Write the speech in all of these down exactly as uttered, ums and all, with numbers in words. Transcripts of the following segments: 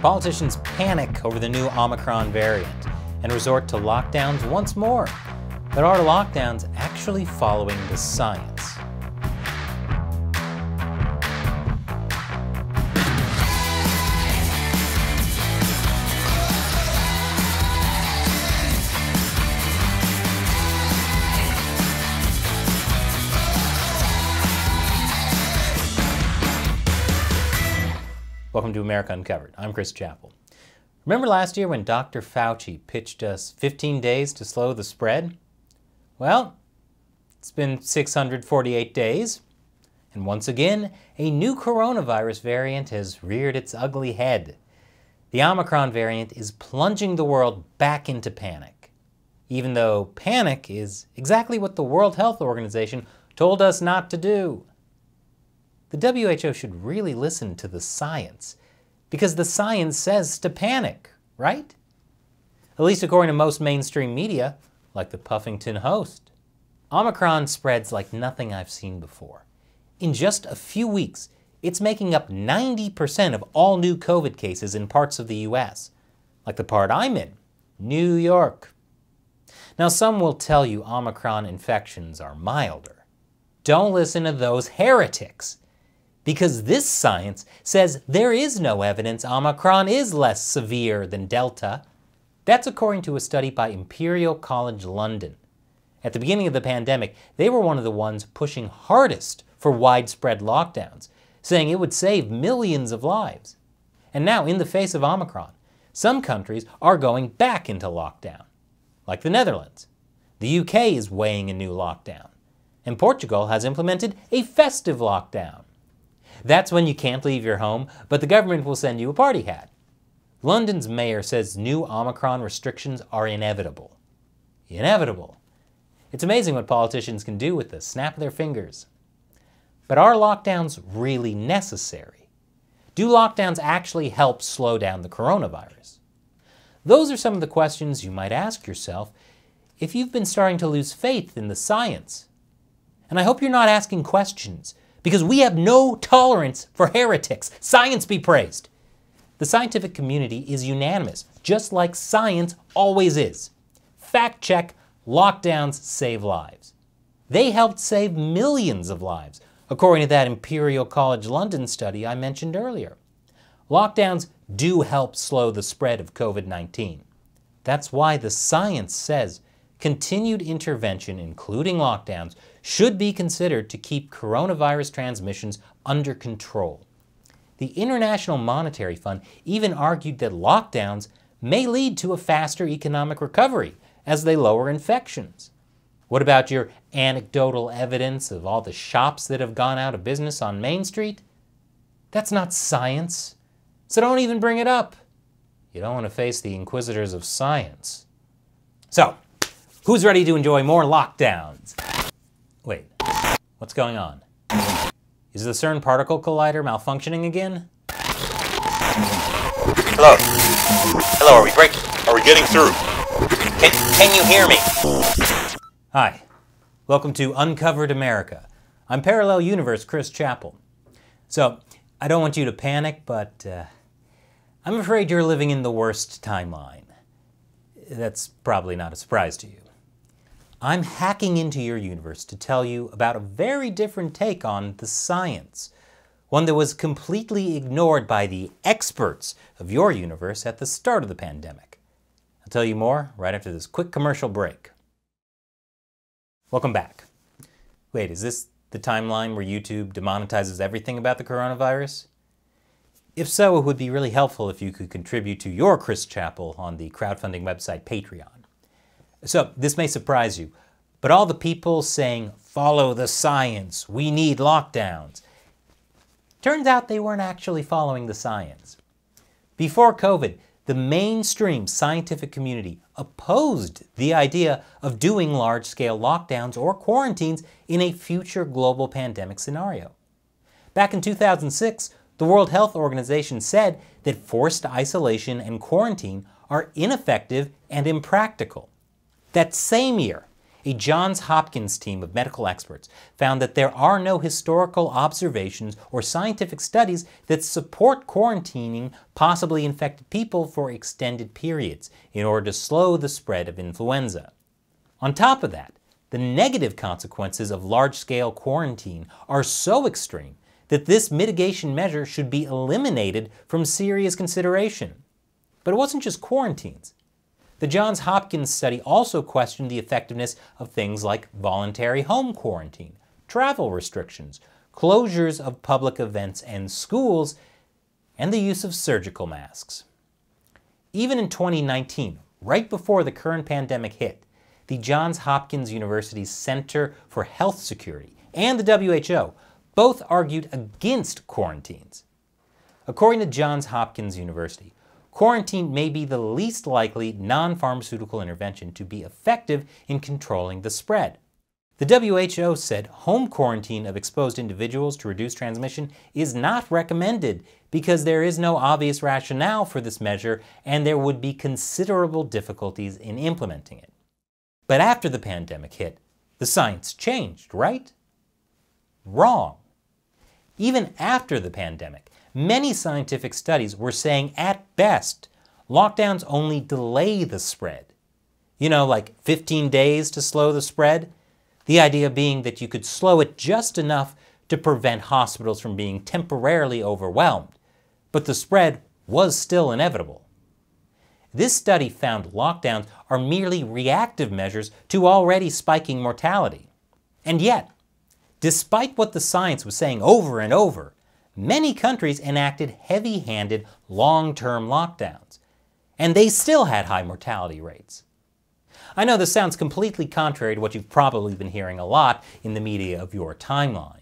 Politicians panic over the new Omicron variant and resort to lockdowns once more. But are lockdowns actually following the science? Welcome to America Uncovered. I'm Chris Chappell. Remember last year when Doctor Fauci pitched us fifteen days to slow the spread? Well, it's been six hundred forty-eight days, and once again, a new coronavirus variant has reared its ugly head. The Omicron variant is plunging the world back into panic, even though panic is exactly what the World Health Organization told us not to do. The W H O should really listen to the science, because the science says to panic, right? At least according to most mainstream media, like the Puffington Host. Omicron spreads like nothing I've seen before. In just a few weeks, it's making up ninety percent of all new COVID cases in parts of the U S, like the part I'm in, New York. Now, some will tell you Omicron infections are milder. Don't listen to those heretics, because this science says there is no evidence Omicron is less severe than Delta. That's according to a study by Imperial College London. At the beginning of the pandemic, they were one of the ones pushing hardest for widespread lockdowns, saying it would save millions of lives. And now, in the face of Omicron, some countries are going back into lockdown, like the Netherlands. The U K is weighing a new lockdown, and Portugal has implemented a festive lockdown. That's when you can't leave your home, but the government will send you a party hat. London's mayor says new Omicron restrictions are inevitable. Inevitable. It's amazing what politicians can do with the snap of their fingers. But are lockdowns really necessary? Do lockdowns actually help slow down the coronavirus? Those are some of the questions you might ask yourself if you've been starting to lose faith in the science. And I hope you're not asking questions, because we have no tolerance for heretics. Science be praised. The scientific community is unanimous, just like science always is. Fact check, lockdowns save lives. They helped save millions of lives, according to that Imperial College London study I mentioned earlier. Lockdowns do help slow the spread of COVID nineteen. That's why the science says continued intervention, including lockdowns, should be considered to keep coronavirus transmissions under control. The International Monetary Fund even argued that lockdowns may lead to a faster economic recovery as they lower infections. What about your anecdotal evidence of all the shops that have gone out of business on Main Street? That's not science, so don't even bring it up. You don't want to face the inquisitors of science. So, who's ready to enjoy more lockdowns? Wait, what's going on? Is the CERN particle collider malfunctioning again? Hello. Hello, are we breaking? Are we getting through? Can, can you hear me? Hi. Welcome to Uncovered America. I'm Parallel Universe Chris Chappell. So, I don't want you to panic, but uh, I'm afraid you're living in the worst timeline. That's probably not a surprise to you. I'm hacking into your universe to tell you about a very different take on the science, one that was completely ignored by the experts of your universe at the start of the pandemic. I'll tell you more right after this quick commercial break. Welcome back. Wait, is this the timeline where YouTube demonetizes everything about the coronavirus? If so, it would be really helpful if you could contribute to your Chris Chappell on the crowdfunding website Patreon. So, this may surprise you, but all the people saying, follow the science, we need lockdowns, turns out they weren't actually following the science. Before COVID, the mainstream scientific community opposed the idea of doing large-scale lockdowns or quarantines in a future global pandemic scenario. Back in two thousand six, the World Health Organization said that forced isolation and quarantine are ineffective and impractical. That same year, a Johns Hopkins team of medical experts found that there are no historical observations or scientific studies that support quarantining possibly infected people for extended periods in order to slow the spread of influenza. On top of that, the negative consequences of large-scale quarantine are so extreme that this mitigation measure should be eliminated from serious consideration. But it wasn't just quarantines. The Johns Hopkins study also questioned the effectiveness of things like voluntary home quarantine, travel restrictions, closures of public events and schools, and the use of surgical masks. Even in twenty nineteen, right before the current pandemic hit, the Johns Hopkins University's Center for Health Security and the W H O both argued against quarantines. According to Johns Hopkins University, quarantine may be the least likely non-pharmaceutical intervention to be effective in controlling the spread. The W H O said home quarantine of exposed individuals to reduce transmission is not recommended because there is no obvious rationale for this measure and there would be considerable difficulties in implementing it. But after the pandemic hit, the science changed, right? Wrong. Even after the pandemic, many scientific studies were saying at best, lockdowns only delay the spread. You know, like fifteen days to slow the spread? The idea being that you could slow it just enough to prevent hospitals from being temporarily overwhelmed, but the spread was still inevitable. This study found lockdowns are merely reactive measures to already spiking mortality. And yet, despite what the science was saying over and over, many countries enacted heavy-handed long-term lockdowns, and they still had high mortality rates. I know this sounds completely contrary to what you've probably been hearing a lot in the media of your timeline.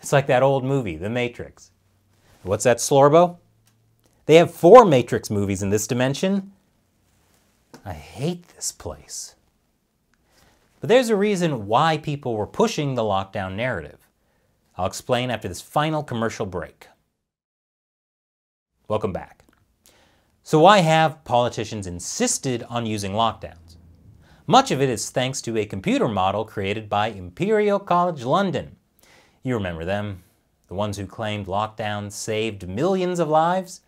It's like that old movie, The Matrix. What's that, Slorbo? They have four Matrix movies in this dimension. I hate this place. But there's a reason why people were pushing the lockdown narrative. I'll explain after this final commercial break. Welcome back. So why have politicians insisted on using lockdowns? Much of it is thanks to a computer model created by Imperial College London. You remember them, the ones who claimed lockdowns saved millions of lives?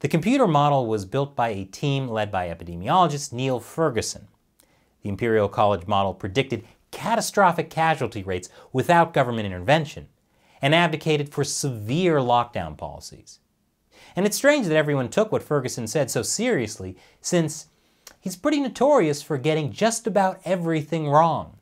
The computer model was built by a team led by epidemiologist Neil Ferguson. The Imperial College model predicted catastrophic casualty rates without government intervention and advocated for severe lockdown policies. And it's strange that everyone took what Ferguson said so seriously, since he's pretty notorious for getting just about everything wrong.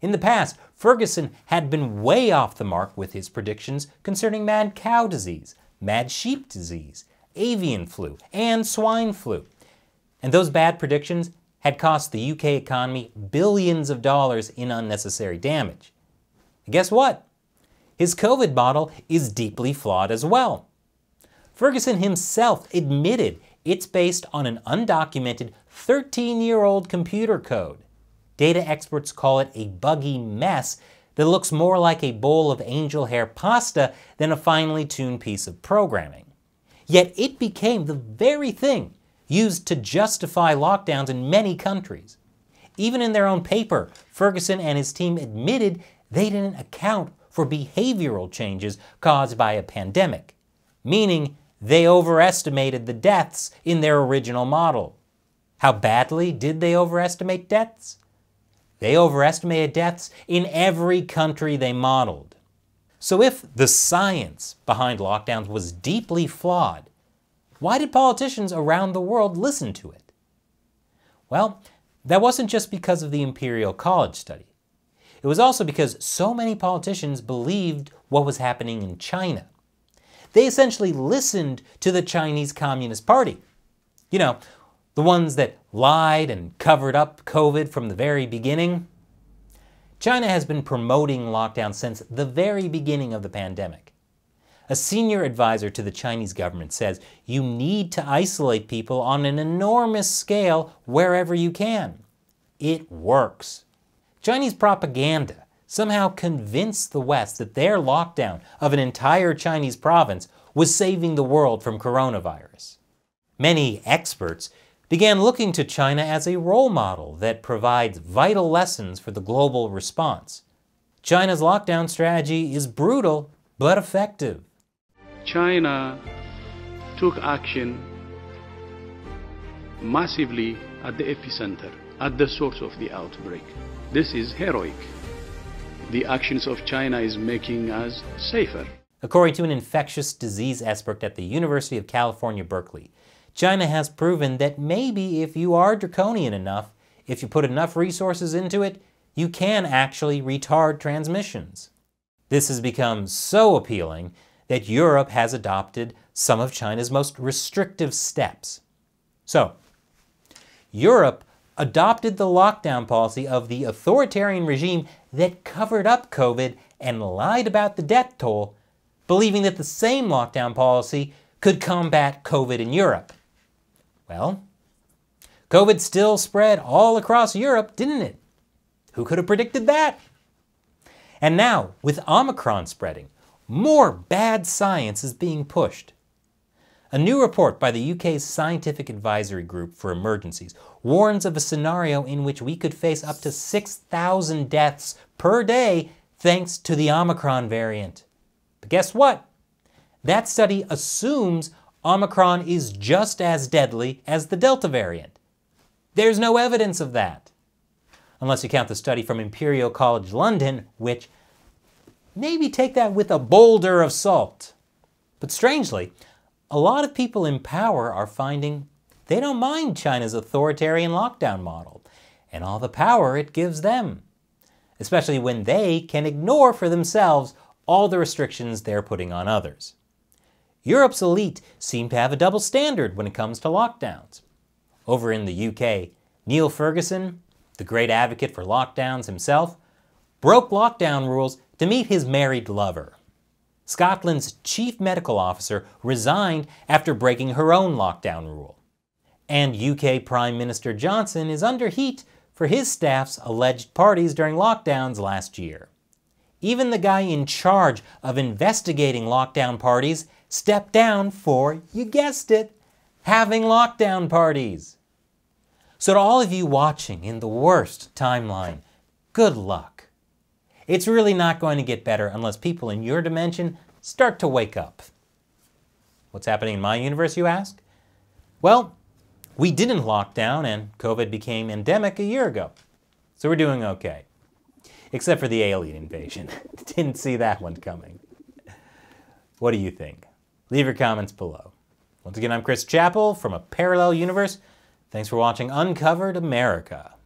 In the past, Ferguson had been way off the mark with his predictions concerning mad cow disease, mad sheep disease, avian flu, and swine flu. And those bad predictions had cost the U K economy billions of dollars in unnecessary damage. And guess what? His COVID model is deeply flawed as well. Ferguson himself admitted it's based on an undocumented thirteen-year-old computer code. Data experts call it a buggy mess that looks more like a bowl of angel hair pasta than a finely tuned piece of programming. Yet it became the very thing used to justify lockdowns in many countries. Even in their own paper, Ferguson and his team admitted they didn't account for behavioral changes caused by a pandemic, meaning they overestimated the deaths in their original model. How badly did they overestimate deaths? They overestimated deaths in every country they modeled. So if the science behind lockdowns was deeply flawed, why did politicians around the world listen to it? Well, that wasn't just because of the Imperial College study. It was also because so many politicians believed what was happening in China. They essentially listened to the Chinese Communist Party. You know, the ones that lied and covered up COVID from the very beginning. China has been promoting lockdowns since the very beginning of the pandemic. A senior advisor to the Chinese government says you need to isolate people on an enormous scale wherever you can. It works. Chinese propaganda somehow convinced the West that their lockdown of an entire Chinese province was saving the world from coronavirus. Many experts began looking to China as a role model that provides vital lessons for the global response. China's lockdown strategy is brutal but effective. China took action massively at the epicenter, at the source of the outbreak. This is heroic. The actions of China is making us safer. According to an infectious disease expert at the University of California, Berkeley, China has proven that maybe if you are draconian enough, if you put enough resources into it, you can actually retard transmissions. This has become so appealing that Europe has adopted some of China's most restrictive steps. So, Europe adopted the lockdown policy of the authoritarian regime that covered up COVID and lied about the death toll, believing that the same lockdown policy could combat COVID in Europe. Well, COVID still spread all across Europe, didn't it? Who could have predicted that? And now, with Omicron spreading, more bad science is being pushed. A new report by the U K's Scientific Advisory Group for Emergencies warns of a scenario in which we could face up to six thousand deaths per day thanks to the Omicron variant. But guess what? That study assumes Omicron is just as deadly as the Delta variant. There's no evidence of that. Unless you count the study from Imperial College London, which maybe take that with a boulder of salt. But strangely, a lot of people in power are finding they don't mind China's authoritarian lockdown model and all the power it gives them, especially when they can ignore for themselves all the restrictions they're putting on others. Europe's elite seem to have a double standard when it comes to lockdowns. Over in the U K, Neil Ferguson, the great advocate for lockdowns himself, broke lockdown rules to meet his married lover. Scotland's chief medical officer resigned after breaking her own lockdown rule. And U K Prime Minister Johnson is under heat for his staff's alleged parties during lockdowns last year. Even the guy in charge of investigating lockdown parties stepped down for, you guessed it, having lockdown parties. So to all of you watching in the worst timeline, good luck. It's really not going to get better unless people in your dimension start to wake up. What's happening in my universe, you ask? Well, we didn't lock down and COVID became endemic a year ago. So we're doing okay. Except for the alien invasion. Didn't see that one coming. What do you think? Leave your comments below. Once again, I'm Chris Chappell from a parallel universe. Thanks for watching Uncovered America.